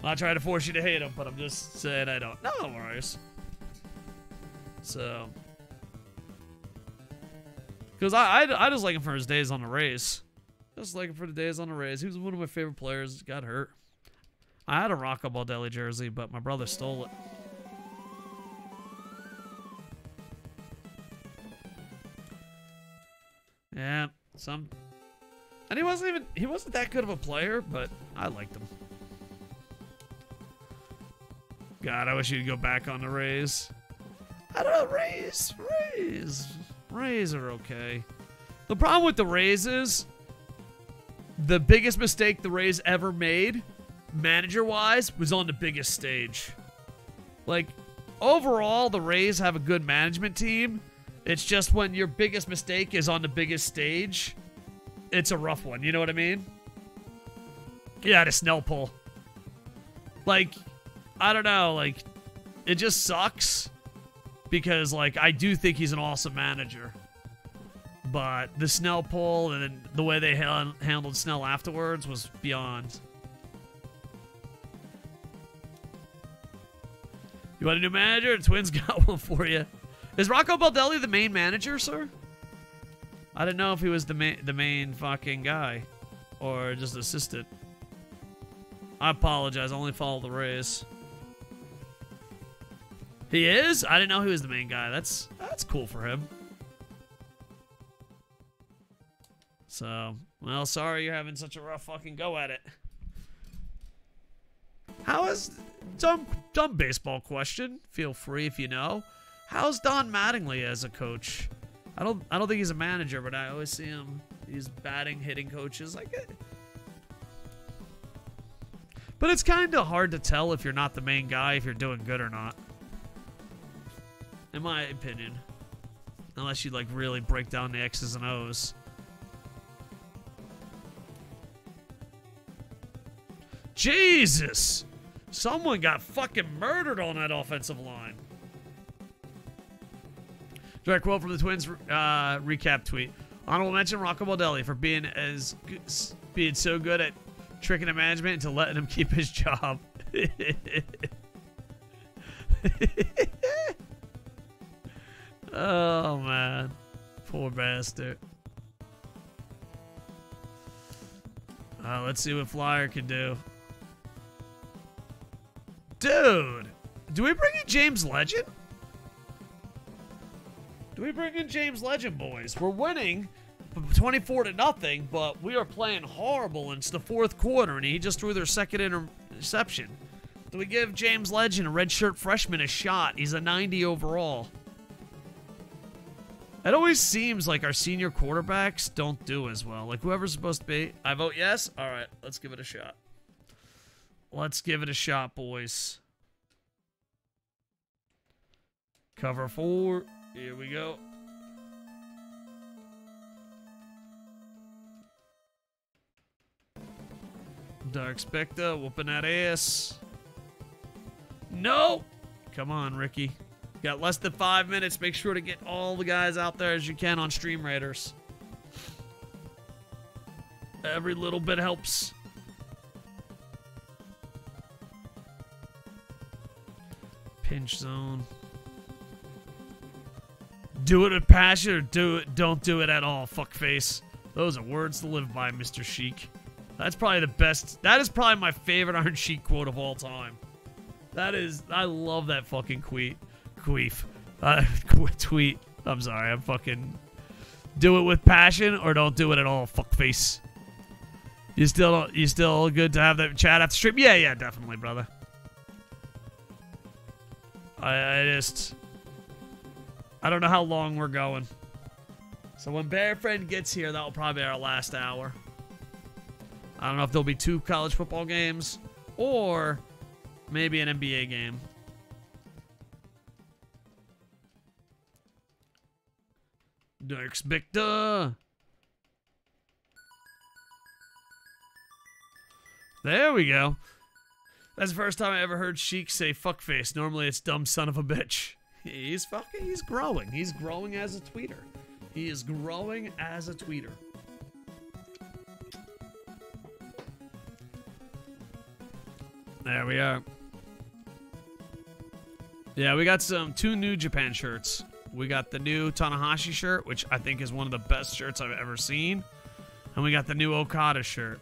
Well, I try to force you to hate them, but I'm just saying I don't. No worries. So. Because I, I, I just like him for his days on the Rays. Just like him for the days on the Rays. He was one of my favorite players. Got hurt. I had a Rocco Baldelli jersey, but my brother stole it. Yeah, some. And he wasn't even, he wasn't that good of a player, but I liked him. God, I wish you'd go back on the Rays. I don't know, Rays, Rays. Rays are okay. The problem with the Rays is the biggest mistake the Rays ever made, manager-wise, was on the biggest stage. Like, overall, the Rays have a good management team. It's just when your biggest mistake is on the biggest stage, it's a rough one. You know what I mean? Yeah, the Snell pull. Like, I don't know. Like, it just sucks because, like, I do think he's an awesome manager. But the Snell pull and then the way they ha handled Snell afterwards was beyond. You want a new manager? The Twins got one for you. Is Rocco Baldelli the main manager, sir? I didn't know if he was the main the main fucking guy or just assistant. I apologize. I only follow the Rays. He is? I didn't know he was the main guy. That's that's cool for him. So, well, sorry you're having such a rough fucking go at it. How is dumb dumb baseball question? Feel free if you know. How's Don Mattingly as a coach? I don't I don't think he's a manager, but I always see him. He's batting, hitting coaches. I get it. But it's kind of hard to tell if you're not the main guy, if you're doing good or not. In my opinion. Unless you like really break down the X's and O's. Jesus! Someone got fucking murdered on that offensive line. Direct quote from the Twins uh, recap tweet. Honorable mention Rocco Baldelli for being as good, being so good at tricking the management into letting him keep his job. Oh man, poor bastard. Uh, let's see what Flyer can do. Dude, do we bring in James Legend? Do we bring in James Legend, boys? We're winning twenty-four to nothing, but we are playing horrible and it's the fourth quarter, and he just threw their second interception. Do we give James Legend, a redshirt freshman, a shot? He's a ninety overall. It always seems like our senior quarterbacks don't do as well. Like, whoever's supposed to be. I vote yes? All right, let's give it a shot. Let's give it a shot, boys. Cover four. Here we go. Dark Spectre, whooping that ass. No! Come on, Ricky. Got less than five minutes. Make sure to get all the guys out there as you can on Stream Raiders. Every little bit helps. Pinch zone. Do it with passion or do it, don't do it at all, fuckface. Those are words to live by, Mister Sheik. That's probably the best. That is probably my favorite Iron Sheik quote of all time. That is, I love that fucking queef. Queef. Uh, tweet. I'm sorry, I'm fucking... Do it with passion or don't do it at all, fuckface. You still, you still good to have that chat after stream? Yeah, yeah, definitely, brother. I, I just... I don't know how long we're going. So when Bear Friend gets here, that'll probably be our last hour. I don't know if there'll be two college football games or maybe an N B A game. Dark Spectre. There we go. That's the first time I ever heard Sheik say fuckface. Normally it's dumb son of a bitch. He's fucking, he's growing. He's growing as a tweeter. He is growing as a tweeter. There we are. Yeah, we got some two New Japan shirts. We got the new Tanahashi shirt, which I think is one of the best shirts I've ever seen. And we got the new Okada shirt,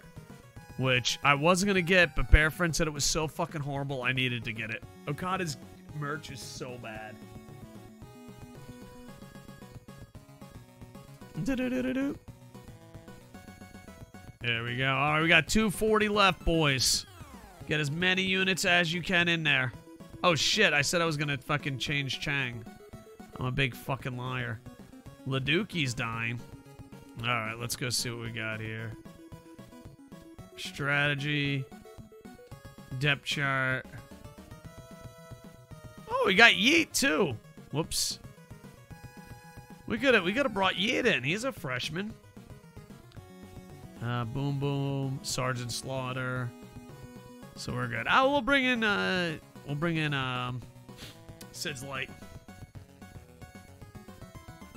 which I wasn't going to get, but Bear Friend said it was so fucking horrible I needed to get it. Okada's merch is so bad. Do-do-do-do-do. There we go. All right, we got two forty left, boys. Get as many units as you can in there. Oh, shit. I said I was going to fucking change Chang. I'm a big fucking liar. Leducky's dying. All right, let's go see what we got here. Strategy. Depth chart. Oh, we got Yeet, too. Whoops. We could have we could have brought Yeet in. He's a freshman. Uh, boom, boom. Sergeant Slaughter. So we're good. Oh, we'll bring in, uh, we'll bring in, um, Sid's Light.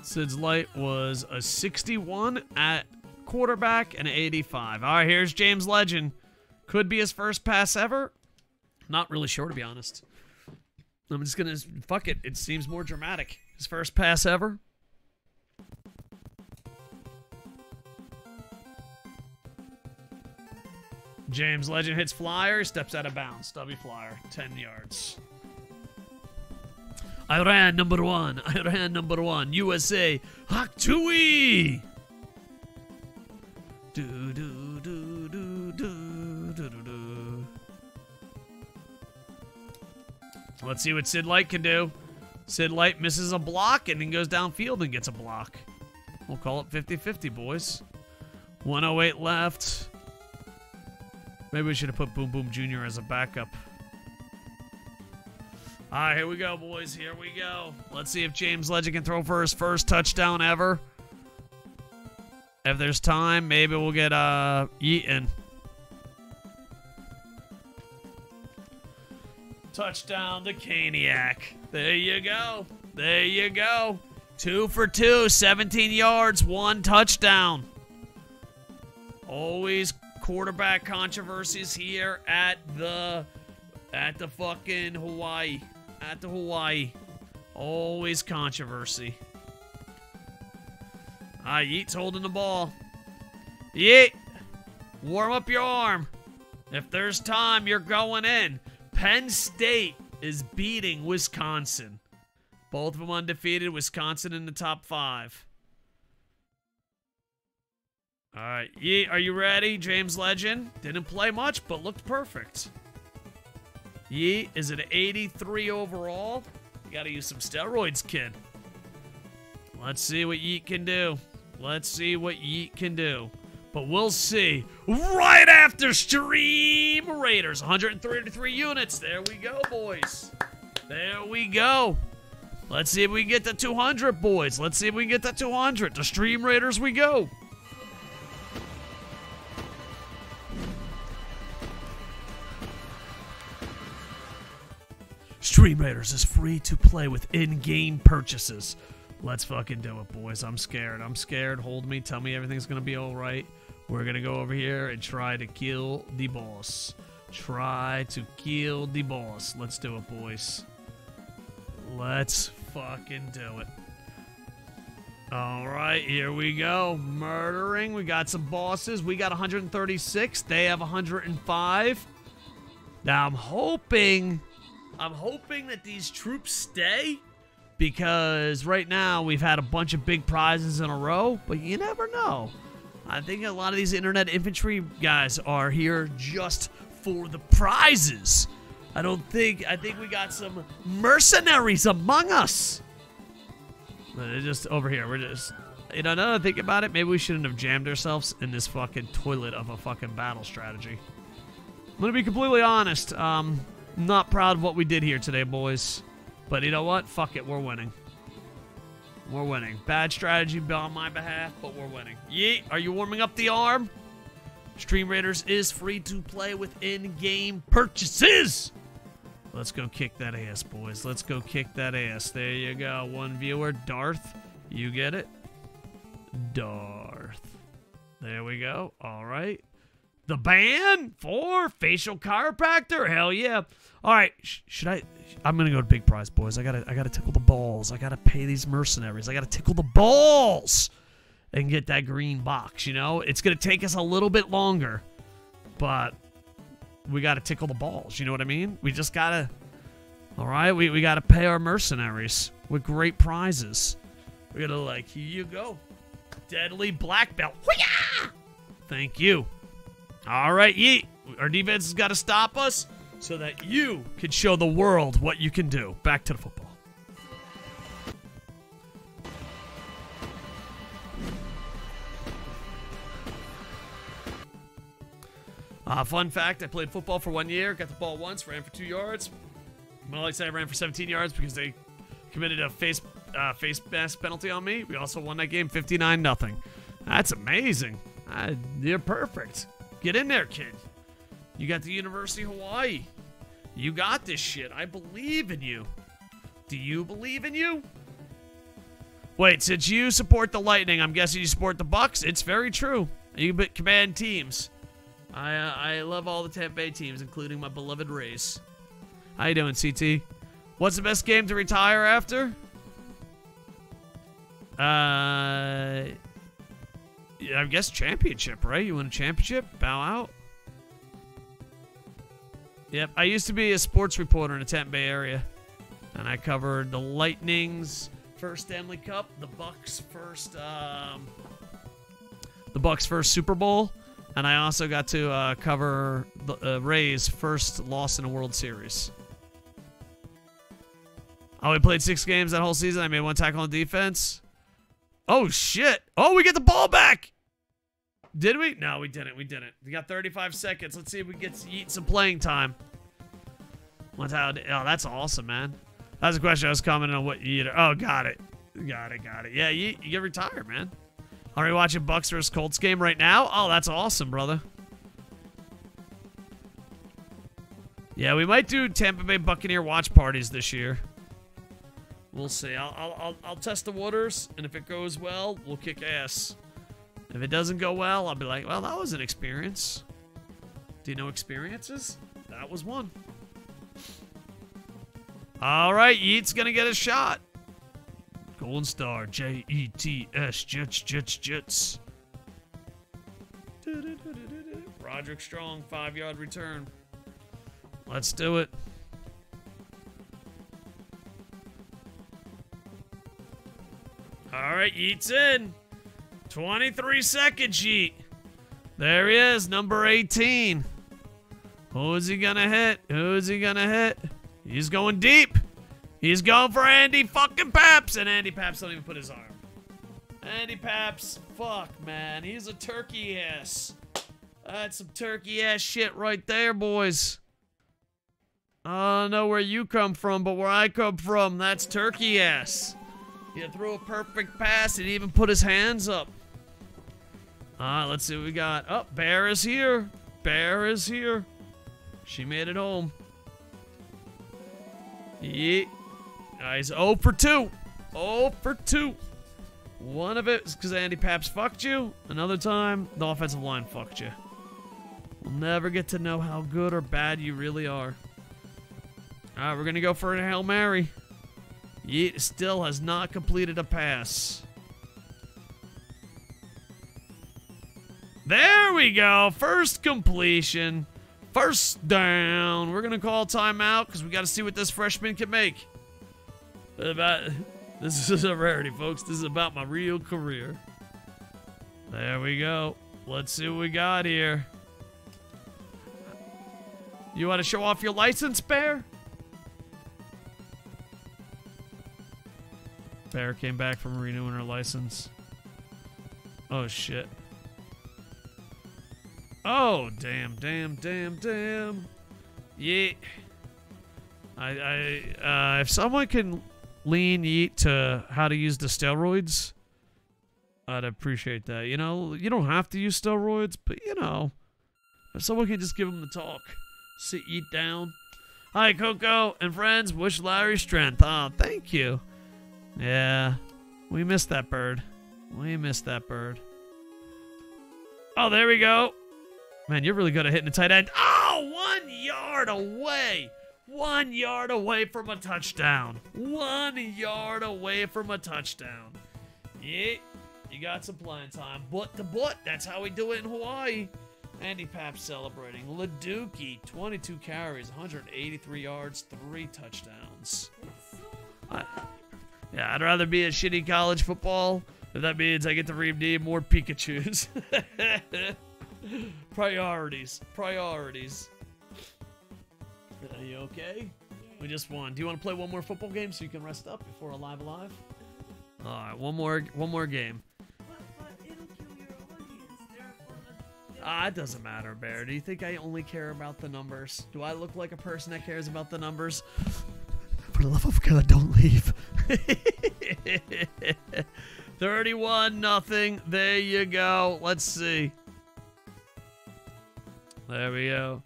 Sid's Light was a sixty-one at quarterback and an eighty-five. All right, here's James Legend. Could be his first pass ever. Not really sure, to be honest. I'm just gonna, fuck it. It seems more dramatic. His first pass ever. James Legend hits flyer, steps out of bounds. Stubby flyer, ten yards. Iran number one, Iran number one, U S A, Hakhtui! Do do do do do do do. Let's see what Sid Light can do. Sid Light misses a block and then goes downfield and gets a block. We'll call it fifty fifty, boys. one oh eight left. Maybe we should have put Boom Boom Junior as a backup. All right, here we go, boys. Here we go. Let's see if James Legend can throw for his first touchdown ever. If there's time, maybe we'll get uh, Yeaton. Touchdown to Caniac. There you go. There you go. Two for two, seventeen yards, one touchdown. Always quarterback controversies here at the at the fucking Hawaii at the Hawaii always controversy. Ah, Yeet's holding the ball. Yeet, warm up your arm. If there's time, you're going in. Penn State is beating Wisconsin. Both of them undefeated. Wisconsin in the top five. All right, Yeet, are you ready? James Legend didn't play much, but looked perfect. Yeet is at eighty-three overall. You gotta use some steroids, kid. Let's see what Yeet can do. Let's see what Yeet can do. But we'll see right after Stream Raiders. one hundred thirty-three units. There we go, boys. There we go. Let's see if we can get to two hundred, boys. Let's see if we can get to two hundred. To Stream Raiders we go. Stream Raiders is free to play with in-game purchases. Let's fucking do it, boys. I'm scared. I'm scared. Hold me. Tell me everything's going to be all right. We're going to go over here and try to kill the boss. Try to kill the boss. Let's do it, boys. Let's fucking do it. All right, here we go. Murdering. We got some bosses. We got one hundred thirty-six. They have one hundred five. Now, I'm hoping... I'm hoping that these troops stay, because right now we've had a bunch of big prizes in a row, but you never know. I think a lot of these internet infantry guys are here just for the prizes. I don't think, I think we got some mercenaries among us. They're just over here. We're just, you know, now that I think about it, maybe we shouldn't have jammed ourselves in this fucking toilet of a fucking battle strategy. I'm going to be completely honest. Um... Not proud of what we did here today, boys. But you know what? Fuck it. We're winning. We're winning. Bad strategy on my behalf, but we're winning. Yeet. Are you warming up the arm? Stream Raiders is free to play with in-game purchases. Let's go kick that ass, boys. Let's go kick that ass. There you go. One viewer. Darth. You get it? Darth. There we go. All right. The ban for facial chiropractor. Hell yeah. All right. Sh should I? I'm going to go to big prize, boys. I got to I gotta tickle the balls. I got to pay these mercenaries. I got to tickle the balls and get that green box, you know? It's going to take us a little bit longer, but we got to tickle the balls. You know what I mean? We just got to, all right? We, we got to pay our mercenaries with great prizes. We're going to like, here you go. Deadly black belt. Hoo-yah! Thank you. All right, yeet. Our defense has got to stop us so that you can show the world what you can do. Back to the football. Uh, fun fact, I played football for one year, got the ball once, ran for two yards. Well, like I said, I ran for seventeen yards because they committed a face, uh, face mask penalty on me. We also won that game fifty-nine nothing. That's amazing. Uh, you're perfect. Get in there, kid. You got the University of Hawaii. You got this shit. I believe in you. Do you believe in you? Wait, since you support the Lightning, I'm guessing you support the Bucks? It's very true. You command teams. I uh, I love all the Tampa Bay teams, including my beloved Rays. How you doing, C T? What's the best game to retire after? Uh... I guess championship, right? You win a championship? Bow out? Yep, I used to be a sports reporter in the Tampa Bay area. And I covered the Lightning's first Stanley Cup, the Bucks' first, um... The Bucks' first Super Bowl. And I also got to uh, cover the uh, Rays' first loss in a World Series. I only played six games that whole season. I made one tackle on defense. Oh, shit. Oh, we get the ball back. Did we? No, we didn't. We didn't. We got thirty-five seconds. Let's see if we get to eat some playing time. What's how? Oh, that's awesome, man. That's a question I was commenting on what you eat. Oh, got it. Got it, got it. Yeah, you, you get retired, man. Are we watching Bucks versus Colts game right now? Oh, that's awesome, brother. Yeah, we might do Tampa Bay Buccaneer watch parties this year. We'll see. I'll, I'll, I'll, I'll test the waters, and if it goes well, we'll kick ass. If it doesn't go well, I'll be like, well, that was an experience. Do you know experiences? That was one. All right, Yeet's going to get a shot. Golden Star, J E T S, Jets, Jets, Jets. Roderick Strong, five-yard return. Let's do it. All right, Yeet's in. twenty-three seconds, Yeet. There he is, number eighteen. Who is he gonna hit? Who is he gonna hit? He's going deep. He's going for Andy fucking Paps. And Andy Paps don't even put his arm. Andy Paps, fuck, man. He's a turkey ass. That's some turkey ass shit right there, boys. I don't know where you come from, but where I come from, that's turkey ass. He threw a perfect pass and even put his hands up. All right, let's see what we got. Oh, Bear is here. Bear is here. She made it home. Yeah. Nice. zero for two. zero for two. One of it is because Andy Paps fucked you. Another time, the offensive line fucked you. We'll never get to know how good or bad you really are. All right, we're going to go for a Hail Mary. Yeet still has not completed a pass. There we go. First completion. First down. We're going to call timeout because we got to see what this freshman can make. About, this is a rarity, folks. This is about my real career. There we go. Let's see what we got here. You want to show off your license, Bear? Bear came back from renewing her license. Oh, shit. Oh, damn, damn, damn, damn. Yeah. I, I, uh, if someone can lean Yeet to how to use the steroids, I'd appreciate that. You know, you don't have to use steroids, but, you know, if someone can just give him the talk. Sit Yeet down. Hi, Coco and friends. Wish Larry strength. Ah, oh, thank you. Yeah, we missed that bird. We missed that bird. Oh, there we go. Man, you're really good at hitting a tight end. Oh, one yard away. One yard away from a touchdown. One yard away from a touchdown. Yeah, you got some playing time. Butt to butt. That's how we do it in Hawaii. Andy Paps celebrating. LaDuki, twenty-two carries, one hundred eighty-three yards, three touchdowns. I Yeah, I'd rather be at shitty college football if that means I get to redeem more Pikachus. Priorities. Priorities. Are you okay? We just won. Do you want to play one more football game so you can rest up before a Live Alive? Alright, one more one more game. But, but it'll kill your audience. Ah, it doesn't matter, Bear. Do you think I only care about the numbers? Do I look like a person that cares about the numbers? For the love of God, don't leave. thirty-one nothing. There you go. Let's see. There we go.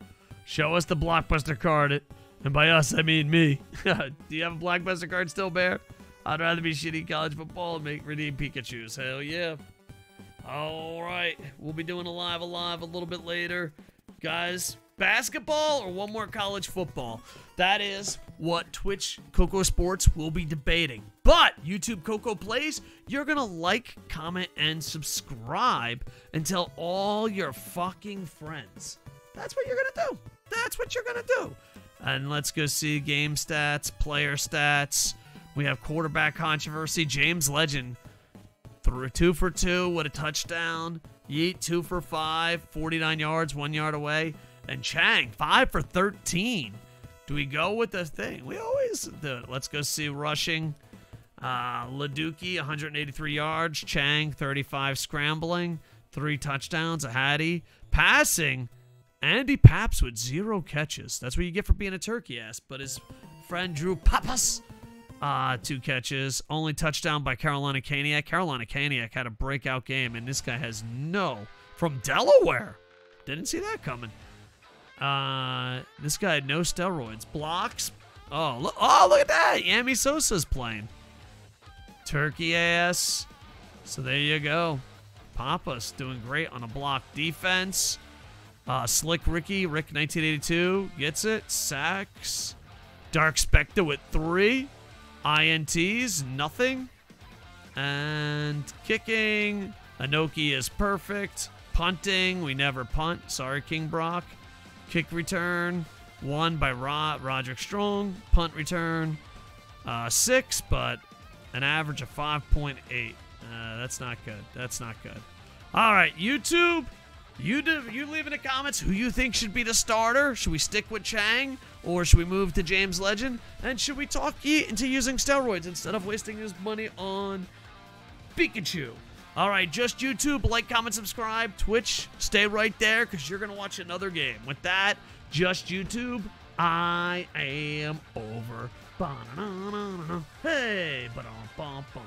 Show us the Blockbuster card. And by us, I mean me. Do you have a Blockbuster card still, Bear? I'd rather be shitty college football and make redeem Pikachus. Hell yeah. All right. We'll be doing a Live Alive a little bit later. Guys, basketball or one more college football? That is what Twitch Coco Sports will be debating. But YouTube Coco Plays, you're going to like, comment, and subscribe and tell all your fucking friends. That's what you're going to do. That's what you're going to do. And let's go see game stats, player stats. We have quarterback controversy. James Legend threw two for two. What a touchdown. Yeet, two for five. forty-nine yards, one yard away. And Chang, five for thirteen. Do we go with the thing? We always do it. Let's go see rushing. Uh, LaDuki, one hundred eighty-three yards. Chang, thirty-five scrambling. Three touchdowns. A Hattie. Passing. Andy Paps with zero catches. That's what you get for being a turkey ass. But his friend Drew Pappas, uh, two catches. Only touchdown by Carolina Caniac. Carolina Caniac had a breakout game, and this guy has no. From Delaware. Didn't see that coming. Uh, this guy had no steroids. Blocks. Oh, look, oh, look at that. Yami Sosa's playing. Turkey ass. So there you go. Papa's doing great on a block defense. Uh, Slick Ricky, Rick nineteen eighty-two, gets it. Sacks. Dark Spectre with three. I N Ts, nothing. And kicking. Anoki is perfect. Punting. We never punt. Sorry, King Brock. Kick return, one by Rod, Roderick Strong. Punt return, uh, six, but an average of five point eight. Uh, that's not good. That's not good. All right, YouTube, you do, you leave in the comments who you think should be the starter. Should we stick with Chang, or should we move to James Legend? And should we talk Yeet into using steroids instead of wasting his money on Pikachu? Alright, just YouTube, like, comment, subscribe. Twitch, stay right there because you're going to watch another game. With that, just YouTube, I am over. Ba-na-na-na-na. Hey, ba-dum-bum-bum.